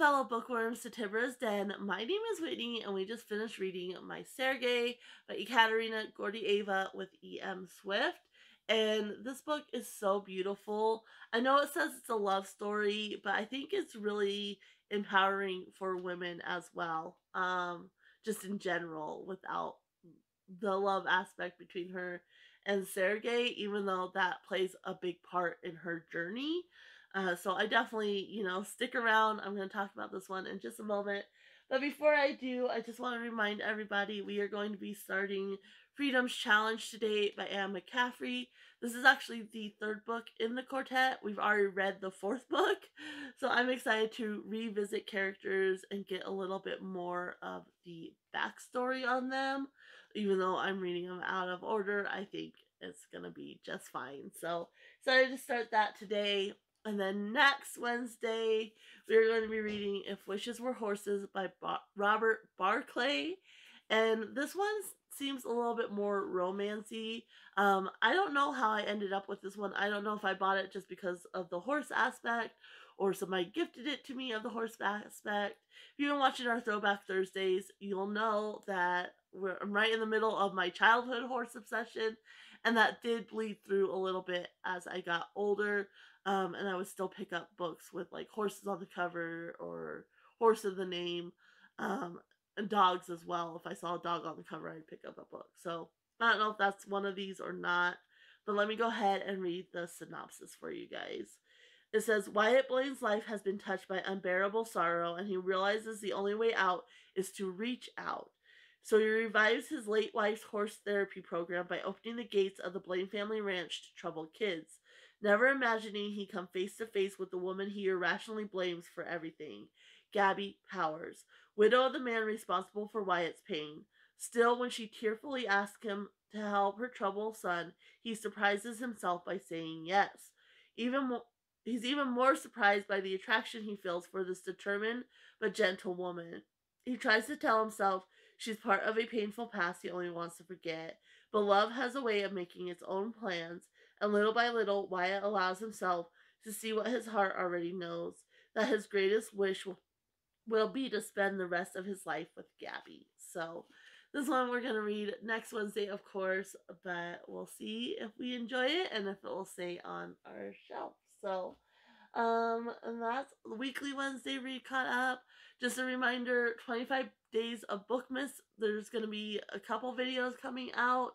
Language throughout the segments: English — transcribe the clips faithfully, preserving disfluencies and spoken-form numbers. fellow bookworms to Tibbara's Den. My name is Whitney, and we just finished reading My Sergei by Ekaterina Gordeeva with E M Swift. And this book is so beautiful. I know it says it's a love story, but I think it's really empowering for women as well. Um, just in general, without the love aspect between her and Sergei, even though that plays a big part in her journey. Uh, so I definitely, you know, stick around. I'm going to talk about this one in just a moment. But before I do, I just want to remind everybody we are going to be starting Freedom's Challenge today by Anne McCaffrey. This is actually the third book in the quartet. We've already read the fourth book. So I'm excited to revisit characters and get a little bit more of the backstory on them. Even though I'm reading them out of order, I think it's going to be just fine. So excited to start that today. And then next Wednesday, we're going to be reading If Wishes Were Horses by Bo- Robert Barclay. And this one seems a little bit more romancy. Um, I don't know how I ended up with this one. I don't know if I bought it just because of the horse aspect or somebody gifted it to me of the horse aspect. If you've been watching our Throwback Thursdays, you'll know that we're, I'm right in the middle of my childhood horse obsession. And that did bleed through a little bit as I got older. Um, and I would still pick up books with like horses on the cover or horse of the name, um, and dogs as well. If I saw a dog on the cover, I'd pick up a book. So I don't know if that's one of these or not, but let me go ahead and read the synopsis for you guys. It says, Wyatt Blaine's life has been touched by unbearable sorrow, and he realizes the only way out is to reach out. So he revives his late wife's horse therapy program by opening the gates of the Blaine family ranch to troubled kids, never imagining he'd come face to face with the woman he irrationally blames for everything, Gabby Powers, widow of the man responsible for Wyatt's pain. Still, when she tearfully asks him to help her troubled son, he surprises himself by saying yes. Even more, he's even more surprised by the attraction he feels for this determined but gentle woman. He tries to tell himself she's part of a painful past he only wants to forget, but love has a way of making its own plans, and little by little, Wyatt allows himself to see what his heart already knows, that his greatest wish will, will be to spend the rest of his life with Gabby. So this one we're going to read next Wednesday, of course, but we'll see if we enjoy it and if it will stay on our shelf. So um, and that's weekly Wednesday read caught up. Just a reminder, twenty-five days of Bookmas. There's going to be a couple videos coming out.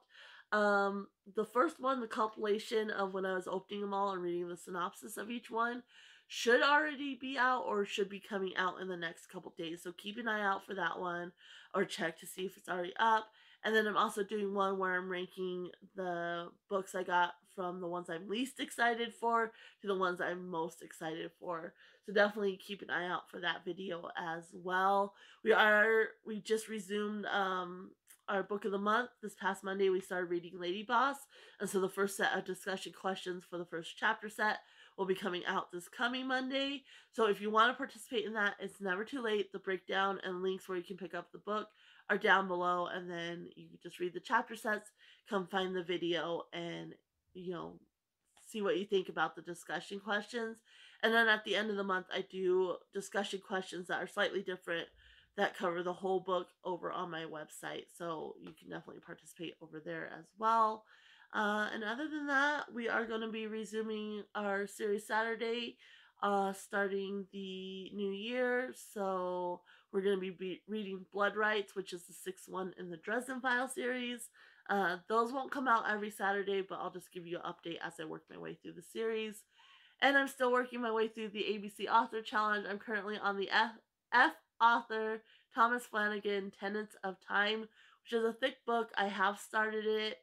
Um, the first one, the compilation of when I was opening them all and reading the synopsis of each one, should already be out or should be coming out in the next couple days. So keep an eye out for that one or check to see if it's already up. And then I'm also doing one where I'm ranking the books I got from the ones I'm least excited for to the ones I'm most excited for. So definitely keep an eye out for that video as well. We are, we just resumed um, our book of the month. This past Monday, we started reading Lady Boss. And so the first set of discussion questions for the first chapter set will be coming out this coming Monday. So if you want to participate in that, it's never too late. The breakdown and links where you can pick up the book are down below, and then you can just read the chapter sets, come find the video, and you know, see what you think about the discussion questions. And then at the end of the month, I do discussion questions that are slightly different that cover the whole book over on my website, so you can definitely participate over there as well. Uh, and other than that, we are going to be resuming our series Saturday, uh, starting the new year. So we're going to be reading Blood Rites, which is the sixth one in the Dresden Files series. Uh, those won't come out every Saturday, but I'll just give you an update as I work my way through the series. And I'm still working my way through the A B C Author Challenge. I'm currently on the F, F author, Thomas Flanagan, Tenants of Time, which is a thick book. I have started it,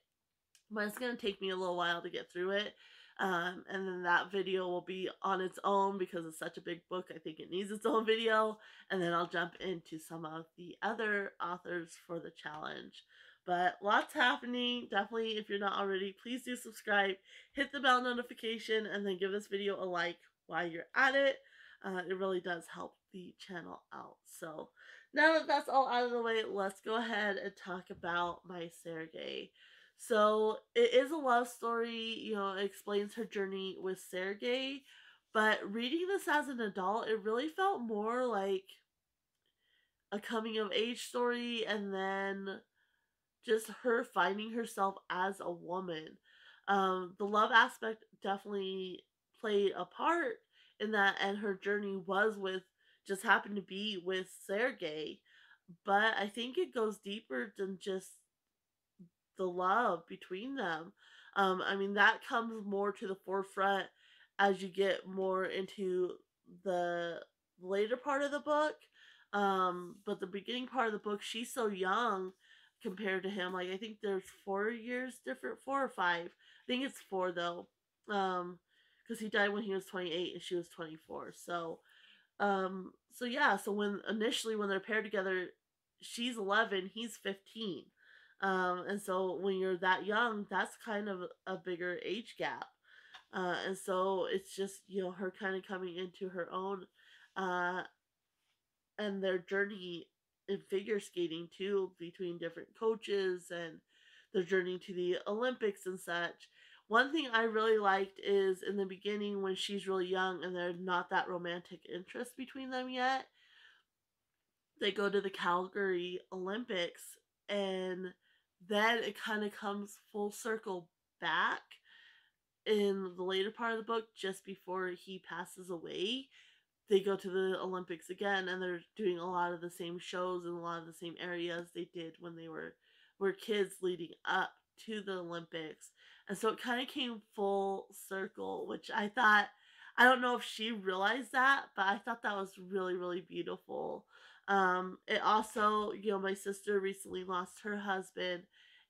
but it's going to take me a little while to get through it. Um, and then that video will be on its own because it's such a big book. I think it needs its own video. And then I'll jump into some of the other authors for the challenge. But lots happening. Definitely, if you're not already, please do subscribe, hit the bell notification, and then give this video a like while you're at it. Uh, it really does help the channel out. So now that that's all out of the way, let's go ahead and talk about My Sergei. So it is a love story, you know, it explains her journey with Sergei, But reading this as an adult, it really felt more like a coming-of-age story, and then just her finding herself as a woman. Um, the love aspect definitely played a part in that, and her journey was with, just happened to be with Sergei. But I think it goes deeper than just the love between them. Um, I mean, that comes more to the forefront as you get more into the later part of the book. Um, but the beginning part of the book, she's so young compared to him. Like, I think there's four years different, four or five. I think it's four, though. Um, because he died when he was twenty-eight and she was twenty-four. So, um, so yeah. So when, initially when they're paired together, she's eleven, he's fifteen. Um, and so when you're that young, that's kind of a bigger age gap. Uh, and so it's just, you know, her kind of coming into her own, uh, and their journey in figure skating too, between different coaches and their journey to the Olympics and such. One thing I really liked is in the beginning when she's really young and there's not that romantic interest between them yet, they go to the Calgary Olympics, and then it kind of comes full circle back in the later part of the book, just before he passes away. They go to the Olympics again, and they're doing a lot of the same shows in a lot of the same areas they did when they were were kids leading up to the Olympics. And so it kind of came full circle, which I thought, I don't know if she realized that, but I thought that was really, really beautiful. Um, it also, you know, my sister recently lost her husband,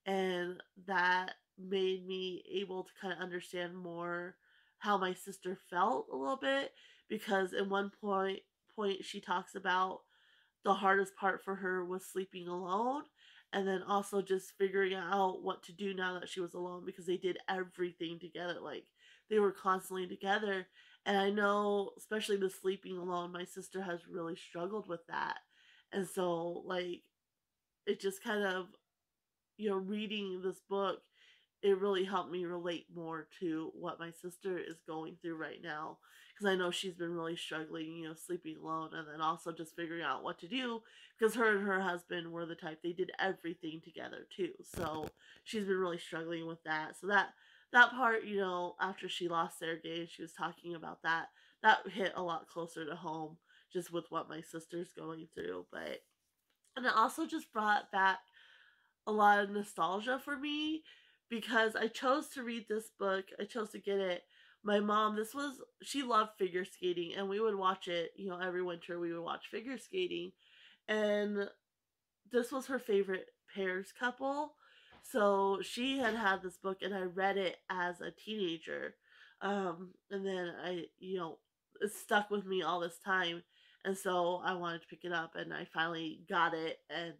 and that made me able to kind of understand more how my sister felt a little bit, because in one point point she talks about the hardest part for her was sleeping alone, and then also just figuring out what to do now that she was alone, because they did everything together. Like, they were constantly together, and I know especially the sleeping alone, my sister has really struggled with that. And so, like, it just kind of, you know, reading this book, it really helped me relate more to what my sister is going through right now, because I know she's been really struggling, you know, sleeping alone, and then also just figuring out what to do, because her and her husband were the type, they did everything together too. So she's been really struggling with that. So that, that part, you know, after she lost Sergei and she was talking about that, that hit a lot closer to home just with what my sister's going through. But, and it also just brought back a lot of nostalgia for me, because I chose to read this book. I chose to get it. My mom, this was, she loved figure skating, and we would watch it, you know, every winter we would watch figure skating, and this was her favorite pairs couple. So she had had this book, and I read it as a teenager. Um, and then I, you know, it stuck with me all this time. And so I wanted to pick it up, and I finally got it and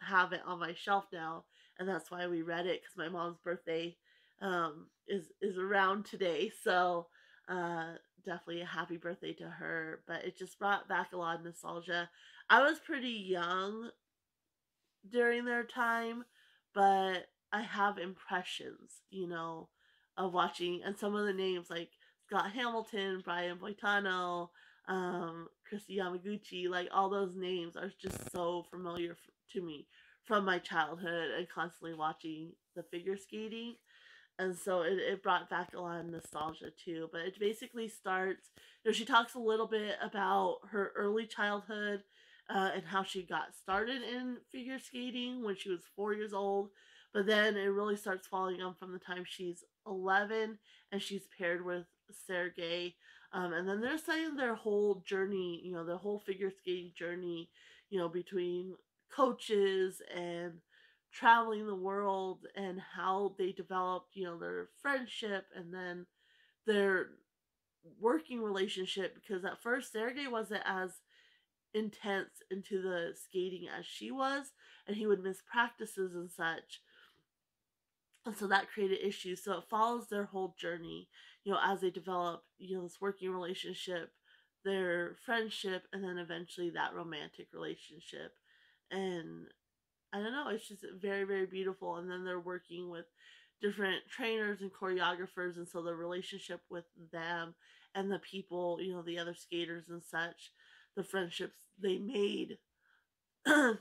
have it on my shelf now. And that's why we read it, because my mom's birthday um, is, is around today. So uh, definitely a happy birthday to her. But it just brought back a lot of nostalgia. I was pretty young during their time, but I have impressions, you know, of watching. And some of the names, like Scott Hamilton, Brian Boitano, um, Christy Yamaguchi, like all those names are just so familiar f- to me. From my childhood and constantly watching the figure skating. And so it, it brought back a lot of nostalgia too. But it basically starts, you know, she talks a little bit about her early childhood uh, and how she got started in figure skating when she was four years old. But then it really starts following on from the time she's eleven and she's paired with Sergei. Um, and then they're saying their whole journey, you know, their whole figure skating journey, you know, between coaches and traveling the world, and how they developed, you know, their friendship and then their working relationship, because at first Sergei wasn't as intense into the skating as she was, and he would miss practices and such, and so that created issues. So it follows their whole journey, you know, as they develop, you know, this working relationship, their friendship, and then eventually that romantic relationship. And I don't know, it's just very, very beautiful. And then they're working with different trainers and choreographers, and so the relationship with them and the people, you know, the other skaters and such, the friendships they made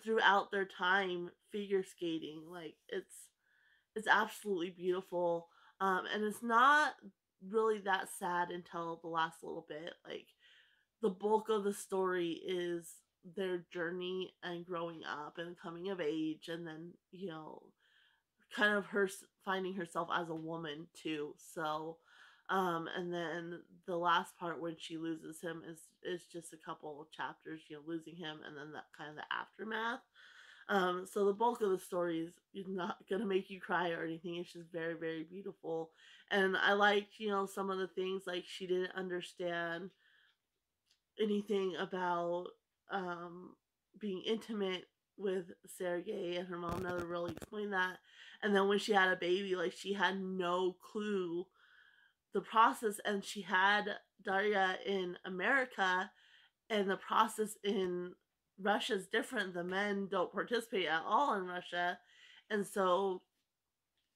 throughout their time figure skating. Like, it's it's absolutely beautiful. Um, and it's not really that sad until the last little bit. Like, the bulk of the story is their journey and growing up and coming of age, and then, you know, kind of her finding herself as a woman too. So um and then the last part when she loses him is is just a couple of chapters, you know, losing him and then that kind of the aftermath. Um so the bulk of the story is not gonna make you cry or anything. It's just very, very beautiful. And I liked, you know, some of the things, like she didn't understand anything about um being intimate with Sergei, and her mom never really explained that. And then when she had a baby, like, she had no clue the process, and she had Daria in America, and the process in Russia is different. The men don't participate at all in Russia, and so,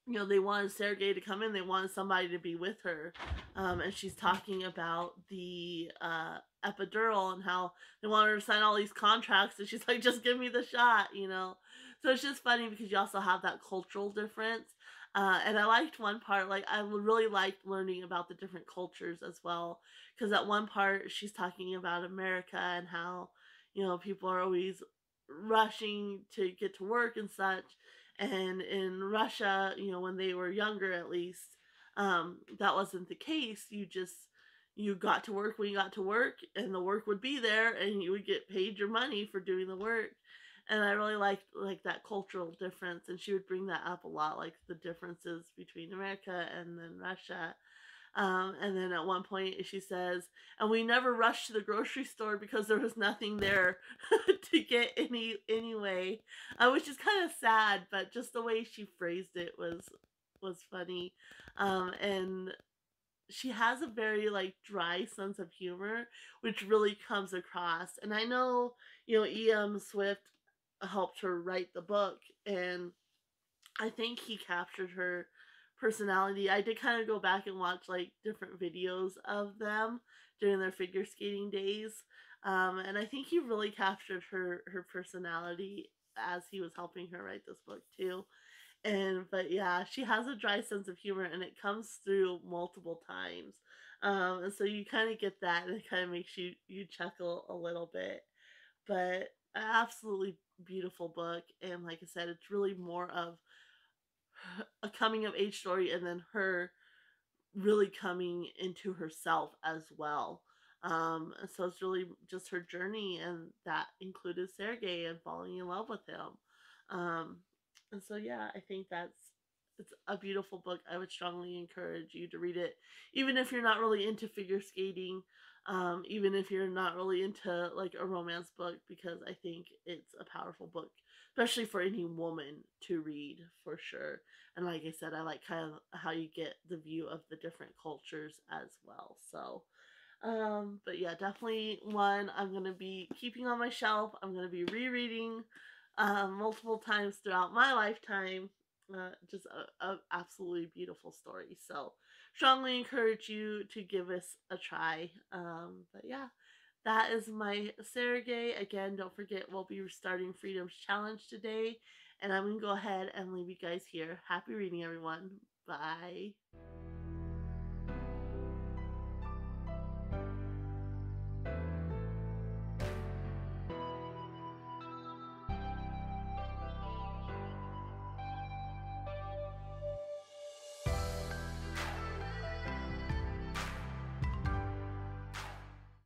you know, they wanted Sergei to come in, they wanted somebody to be with her. Um, and she's talking about the uh, epidural and how they want her to sign all these contracts, and she's like, just give me the shot, you know. So it's just funny because you also have that cultural difference. Uh, and I liked one part, like, I really liked learning about the different cultures as well, because at one part she's talking about America and how, you know, people are always rushing to get to work and such. And in Russia, you know, when they were younger, at least, um, that wasn't the case. You just, you got to work when you got to work, and the work would be there, and you would get paid your money for doing the work. And I really liked, like, that cultural difference. And she would bring that up a lot, like the differences between America and then Russia. Um, and then at one point she says, and we never rushed to the grocery store because there was nothing there to get any anyway, uh, which is kind of sad, but just the way she phrased it was was funny. Um, and she has a very, like, dry sense of humor, which really comes across. And I know, you know, E M Swift helped her write the book, and I think he captured her personality. I did kind of go back and watch, like, different videos of them during their figure skating days, um, and I think he really captured her her personality as he was helping her write this book too. And but yeah, she has a dry sense of humor, and it comes through multiple times, um, and so you kind of get that, and it kind of makes you you chuckle a little bit. But an absolutely beautiful book, and like I said, it's really more of a coming of age story, and then her really coming into herself as well. Um, so it's really just her journey, and that included Sergei and falling in love with him. Um, and so yeah, I think that's it's a beautiful book. I would strongly encourage you to read it, even if you're not really into figure skating, um, even if you're not really into, like, a romance book, because I think it's a powerful book, especially for any woman to read, for sure. And like I said, I like kind of how you get the view of the different cultures as well. So, um, but yeah, definitely one I'm going to be keeping on my shelf. I'm going to be rereading uh, multiple times throughout my lifetime. Uh, just an absolutely beautiful story. So, strongly encourage you to give us a try. Um, but yeah. That is My Sergei. Again, don't forget, we'll be starting Freedom's Challenge today. And I'm going to go ahead and leave you guys here. Happy reading, everyone. Bye.